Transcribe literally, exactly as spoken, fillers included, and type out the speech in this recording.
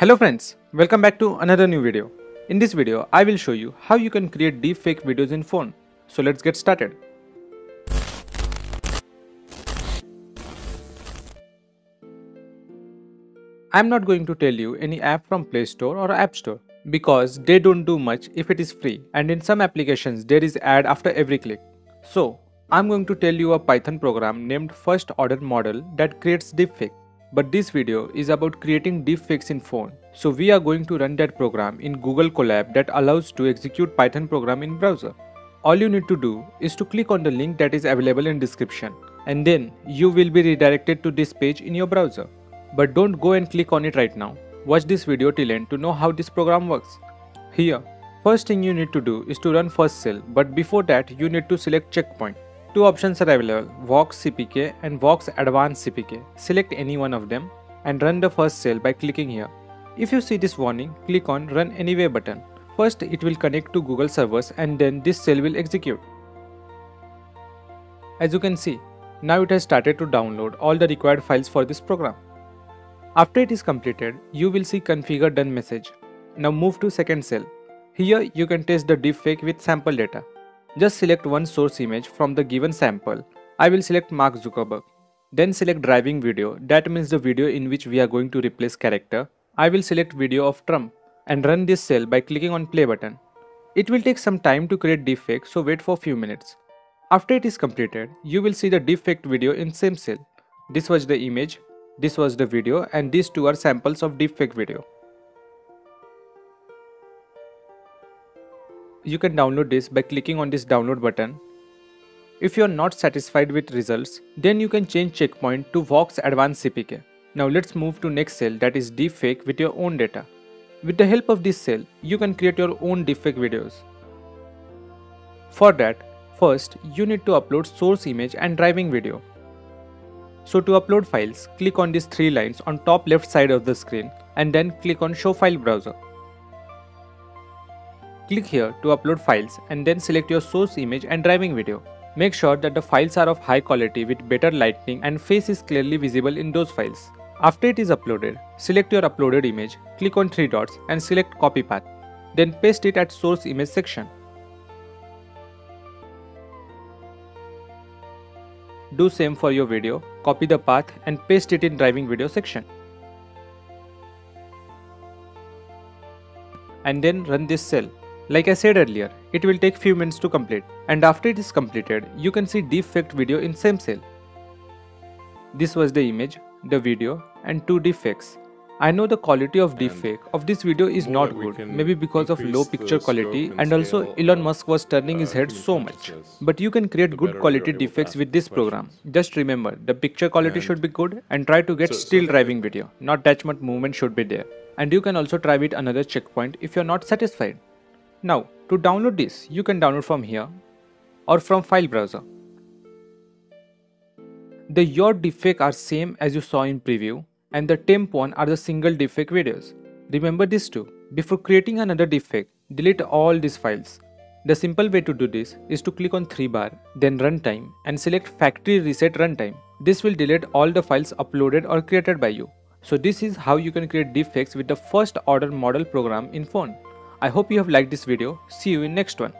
Hello friends, welcome back to another new video. In this video, I will show you how you can create deepfake videos in phone. So let's get started. I'm not going to tell you any app from Play Store or App Store because they don't do much if it is free, and in some applications there is ad after every click. So I'm going to tell you a Python program named First Order Model that creates deepfake. But this video is about creating deepfakes in phone, so we are going to run that program in Google Colab that allows to execute Python program in browser. All you need to do is to click on the link that is available in description, and then you will be redirected to this page in your browser. But don't go and click on it right now. Watch this video till end to know how this program works. Here, first thing you need to do is to run first shell, but before that you need to select checkpoint. Two options are available, Vox C P K and Vox Advanced C P K. Select any one of them and run the first shell by clicking here. If you see this warning, click on Run Anyway button. First it will connect to Google servers and then this shell will execute. As you can see, now it has started to download all the required files for this program. After it is completed, you will see Configure Done message. Now move to second shell. Here you can test the deepfake with sample data. Just select one source image from the given sample. I will select Mark Zuckerberg. Then select driving video, that means the video in which we are going to replace character. I will select video of Trump and run this shell by clicking on play button. It will take some time to create deepfake, so wait for few minutes. After it is completed, you will see the deepfake video in same shell. This was the image, this was the video, and these two are samples of deepfake video. You can download this by clicking on this download button. If you are not satisfied with results, then you can change checkpoint to Vox Advanced C P K. Now let's move to next shell, that is deepfake with your own data. With the help of this shell, you can create your own deepfake videos. For that, first you need to upload source image and driving video. So to upload files, click on these three lines on top left side of the screen and then click on Show File Browser. Click here to upload files and then select your source image and driving video. Make sure that the files are of high quality with better lighting and face is clearly visible in those files. After it is uploaded, select your uploaded image, click on three dots and select copy path. Then paste it at source image section. Do same for your video, copy the path and paste it in driving video section. And then run this shell. Like I said earlier, it will take few minutes to complete, and after it is completed, you can see deepfaked video in same cell. This was the image, the video and two deepfakes. I know the quality of deepfake of this video is not good, maybe because of low picture quality and also Elon Musk was turning his head so much. But you can create good quality deepfakes with this program. Just remember, the picture quality should be good and try to get still driving video, not that much movement should be there. And you can also try with another checkpoint if you are not satisfied. Now, to download this, you can download from here or from file browser. The your deepfake are same as you saw in preview, and the temp one are the single deepfake videos. Remember this too. Before creating another deepfake, delete all these files. The simple way to do this is to click on three bar, then runtime and select factory reset runtime. This will delete all the files uploaded or created by you. So this is how you can create deepfakes with the First Order Model program in phone. I hope you have liked this video. See you in next one.